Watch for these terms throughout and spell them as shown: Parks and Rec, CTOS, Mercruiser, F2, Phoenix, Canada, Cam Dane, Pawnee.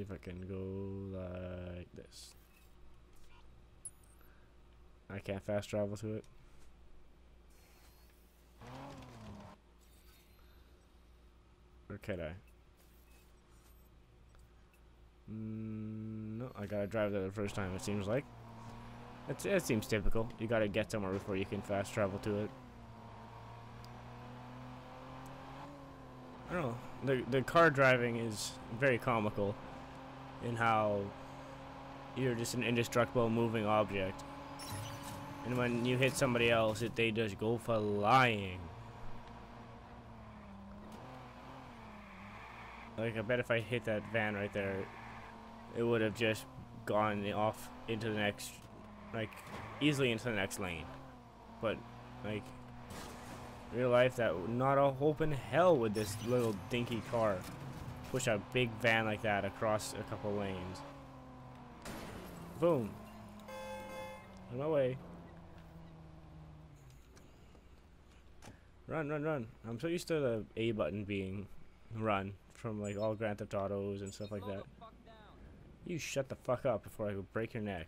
see if I can go like this. I can't fast travel to it. Or can I? No, I gotta drive there the first time, it seems like. It seems typical. You gotta get somewhere before you can fast travel to it. I don't know. The car driving is very comical in how you're just an indestructible moving object. And when you hit somebody else, they just go flying. Like, I bet if I hit that van right there, it would have just gone off into the next, like, easily into the next lane. But, like, real life, that not a hope in hell would this little dinky car push a big van like that across a couple lanes. Boom. On my way. Run, run, run. I'm so used to the A button being run from like all Grand Theft Autos and stuff like that. You shut the fuck up before I break your neck.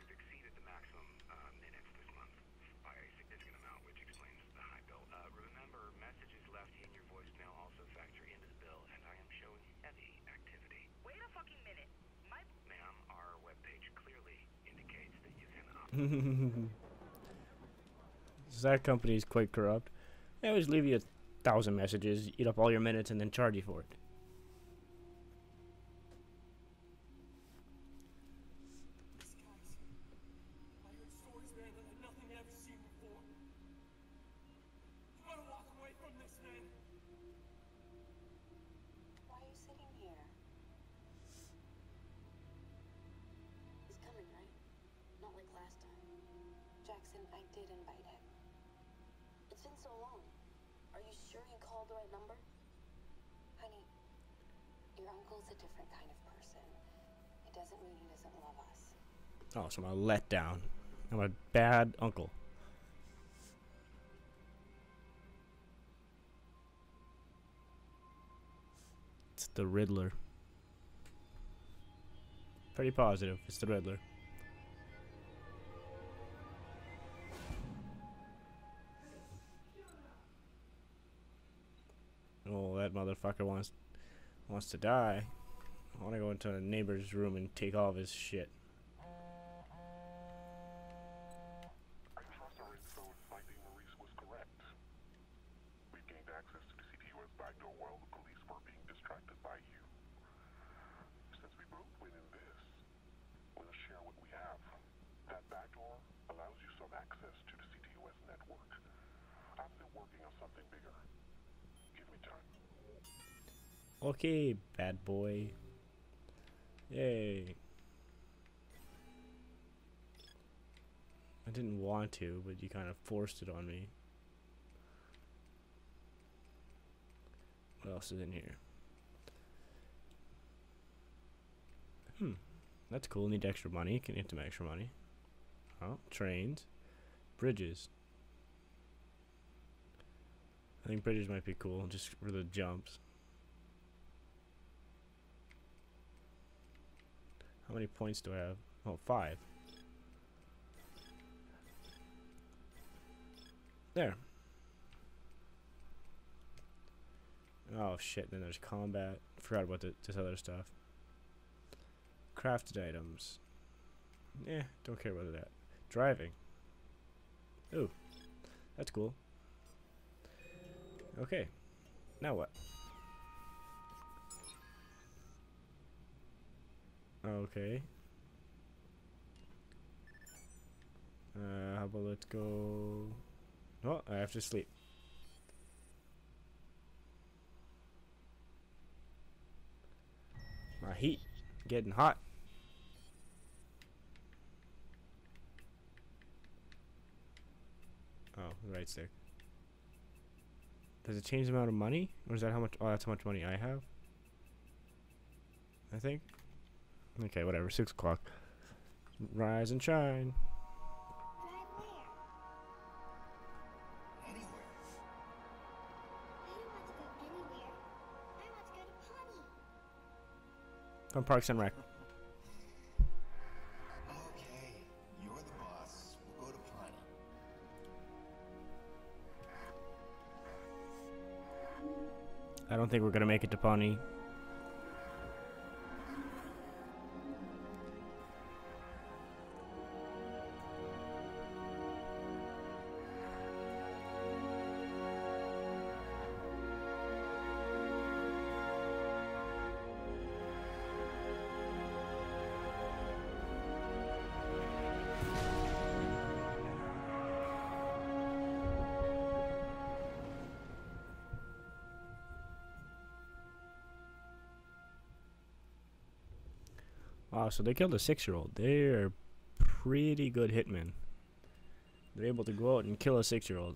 You've exceeded the maximum minutes this month by a significant amount, which explains the high bill. Remember, messages left in your voicemail also factor into the bill, and I am showing heavy activity. Wait a fucking minute. Ma'am, our webpage clearly indicates that you can So that company is quite corrupt. They always leave you 1,000 messages, eat up all your minutes, and then charge you for it. Oh, so I'm a letdown. I'm a bad uncle. It's the Riddler. Pretty positive, it's the Riddler. Oh, that motherfucker wants to die. I wanna go into a neighbor's room and take all of his shit. Okay, bad boy. Yay. I didn't want to, but you kind of forced it on me. What else is in here? Hmm. That's cool. Need extra money. Can get some extra money. Oh, trains. Bridges. I think bridges might be cool just for the jumps. How many points do I have? Oh, 5. There. Oh shit, then there's combat. Forgot about this other stuff. Crafted items. Eh, don't care about that. Driving. Ooh, that's cool. Okay, now what? Okay. How about let's go... Oh, I have to sleep. My heat getting hot. Oh, the right stick. Does it change the amount of money? Or is that how much... Oh, that's how much money I have. I think. Okay, whatever. 6 o'clock. Rise and shine. Anywhere. I don't want to go anywhere. I want to go to Potty. From Parks and Rec. Okay, you're the boss. We'll go to planning. I don't think we're gonna make it to Pawnee. Wow, so they killed a 6-year-old. They're pretty good hitmen. They're able to go out and kill a 6-year-old.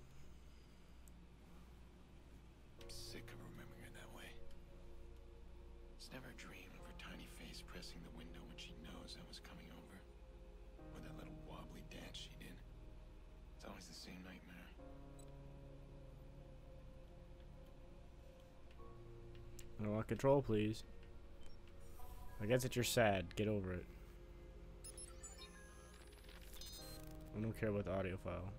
I'm sick of remembering her that way. Never dreamed of her tiny face pressing the window when she knows I was coming over. Or that little wobbly dance she did. It's always the same nightmare. I want control, please. I guess that you're sad. Get over it. I don't care about the audio file.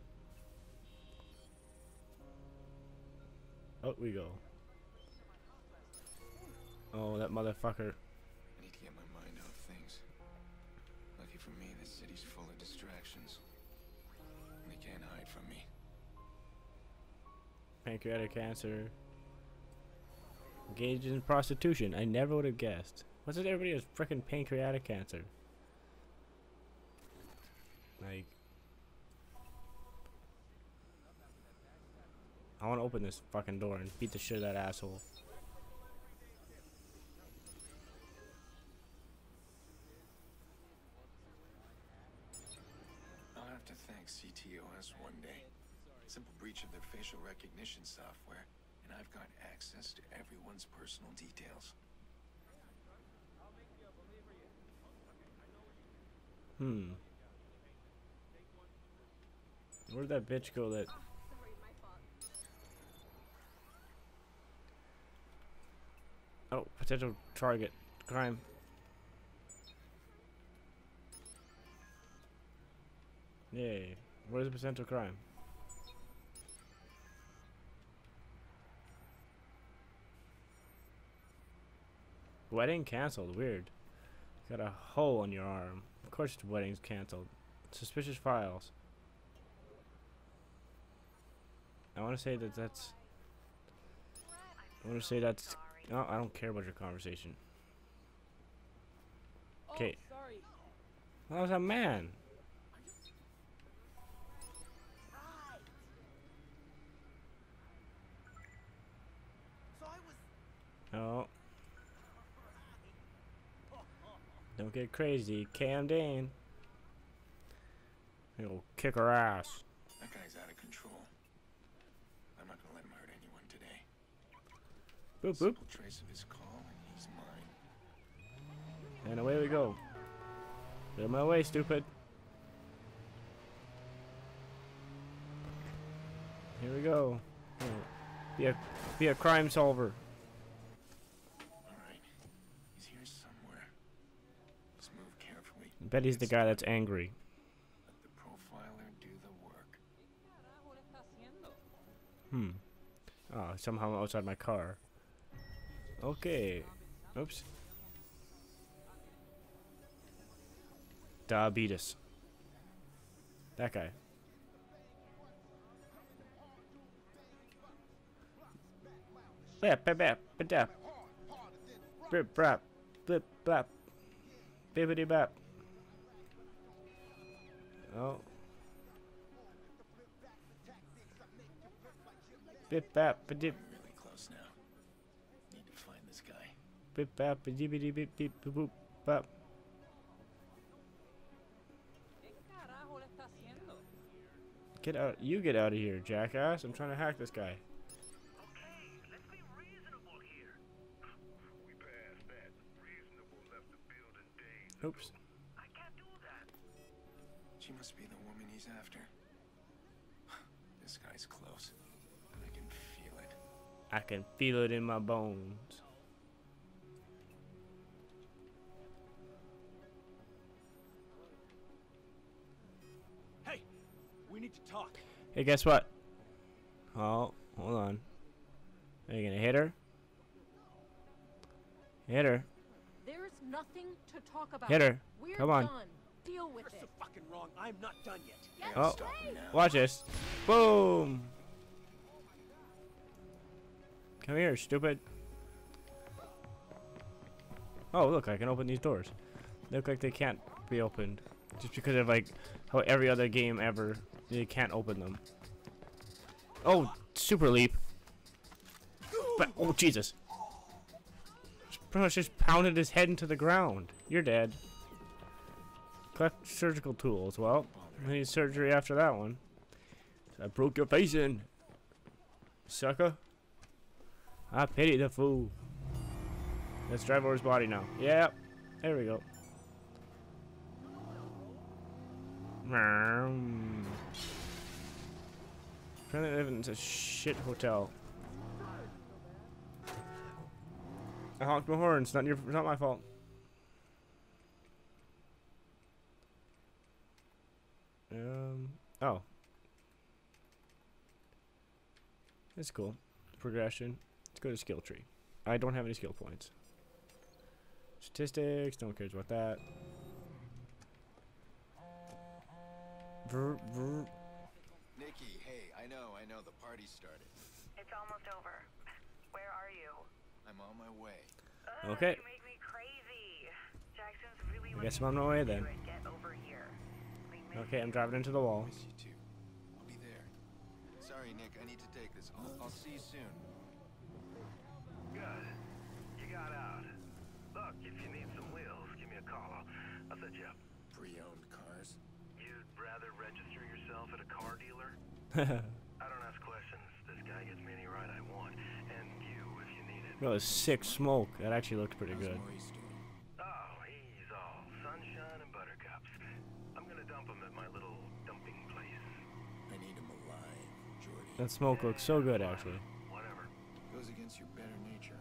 Out we go. Oh, that motherfucker. I need to get my mind off things. Lucky for me, this city's full of distractions. They can't hide from me. Pancreatic cancer. Engaged in prostitution. I never would have guessed. What's it everybody has frickin' pancreatic cancer? Like, I wanna open this fucking door and beat the shit out of that asshole. I'll have to thank CTOS one day. Simple breach of their facial recognition software, and I've got access to everyone's personal details. Hmm. Where'd that bitch go that... Oh, potential target. Crime. Yay. Where's the potential crime? Wedding cancelled. Weird. Got a hole on your arm. Of course the wedding's cancelled. Suspicious files. I want to say that that's... I want to say that's... Oh, I don't care about your conversation. Okay. Oh, sorry. That was a man. Right. So I was... Oh. Don't get crazy, Cam Dane. He'll kick her ass. That guy's out of control. I'm not gonna let him hurt anyone today. Boop boop. Simple trace of his call, and he's mine. And away we go. Get out of my way, stupid. Here we go. Be a crime solver. Bet he's the guy that's angry. Let the profiler do the work. Hmm. Oh, somehow I'm outside my car. Okay. Oops. Diabetes. That guy. Blip, blip, blip, blip, blip, blip, blip, blip, bibbity bap. Oh. Bip bap ba dip. I'm really close now. Need to find this guy. Bip bap ba dibbity bip bip boop bap. Get out. You get out of here, jackass. I'm trying to hack this guy. Okay, let's be reasonable here. We passed that. Reasonable left the building days. Oops. She must be the woman he's after. This guy's close. I can feel it. I can feel it in my bones. We need to talk. Hey, guess what? Oh, hold on. Are you gonna hit her? Hit her. There's nothing to talk about. Hit her. We're Come on. Done. Deal with You're it. So fucking wrong. I'm not done yet. Yes, oh, watch this. Boom. Come here, stupid. Oh, look, I can open these doors. They look like they can't be opened. Just because of, like, how every other game ever, they can't open them. Oh, super leap. But, oh, Jesus. Pretty much just pounded his head into the ground. You're dead. Collect surgical tools. Well, I need surgery after that one. So I broke your face in. Sucker. I pity the fool. Let's drive over his body now. Yep. There we go. Apparently they live in a shit hotel. I honked my horn. It's not my fault. Oh. That's cool. Progression. Let's go to skill tree. I don't have any skill points. Statistics. No one cares about that. Nikki, hey, I know, the party started. It's almost over. Where are you? I'm on my way. Ugh, okay. You make me crazy. Jackson's really I guess I'm on my way then. Get over here. Okay, I'm driving into the wall. Miss you too. I'll be there. Sorry, Nick. I need to take this. I'll see you soon. Good. You got out. Look, if you need some wheels, give me a call. I'll set you up. Pre-owned cars. You'd rather register yourself at a car dealer? I don't ask questions. This guy gets me any ride I want, and you, if you need it. That was sick smoke. That actually looked pretty good. Oh, he's all sunshine and buttercups. I'm gonna dump him at my little dumping place. I need him alive, Jordy. That smoke looks so good, actually. Whatever. Goes against your better nature,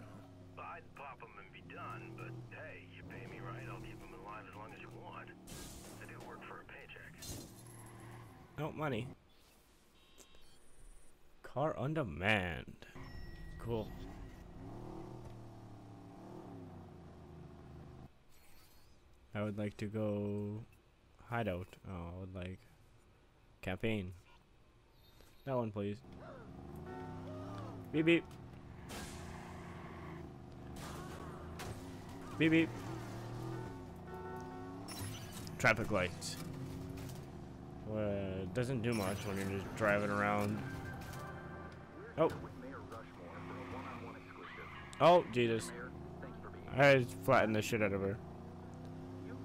huh? I'd pop him and be done, but hey, you pay me right, I'll keep him alive as long as you want. I do work for a paycheck. No money. Car on demand. Cool. I would like to go hideout. Oh, I would like campaign. That one, please. Beep beep. Beep beep. Traffic lights. Well, it doesn't do much when you're just driving around. Oh. Oh, Jesus. I just flattened the shit out of her. You've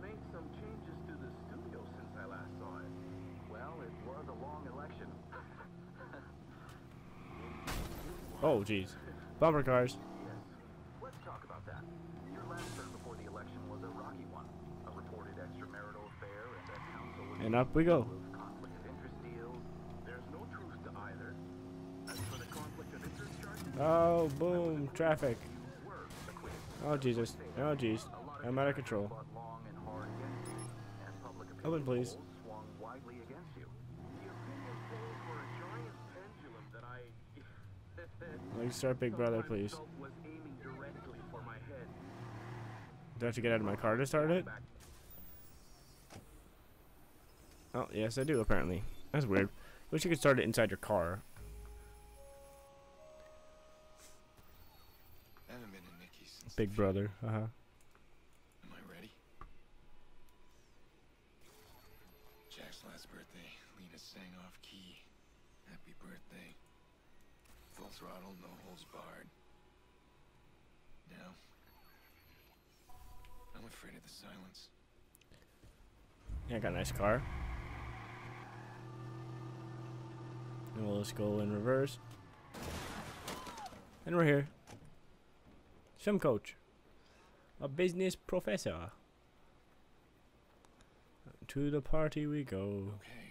made some changes to the studio since I last saw it. Well, it was a long election. Oh, jeez. Bumper cars. Yes. Let's talk about that. Your last term before the election was a rocky one. A reported extramarital affair and a council... And up we go. ...conflict of interest deals. There's no truth to either. As for the conflict of interest charges... Oh, boom. Traffic. Oh, Jesus. Oh, jeez. I'm out of control. Open, please. Like, start Big Brother, please. Do I have to get out of my car to start it? Oh, yes, I do, apparently. That's weird. Wish you could start it inside your car. I haven't been in Nikki since Big Brother, Am I ready? Jack's last birthday, Lena sang off key. Happy birthday. Full throttle, no holes barred. Now, I'm afraid of the silence. Yeah, I got a nice car. And we'll just go in reverse. And we're here. Swim coach. A business professor. To the party we go. Okay.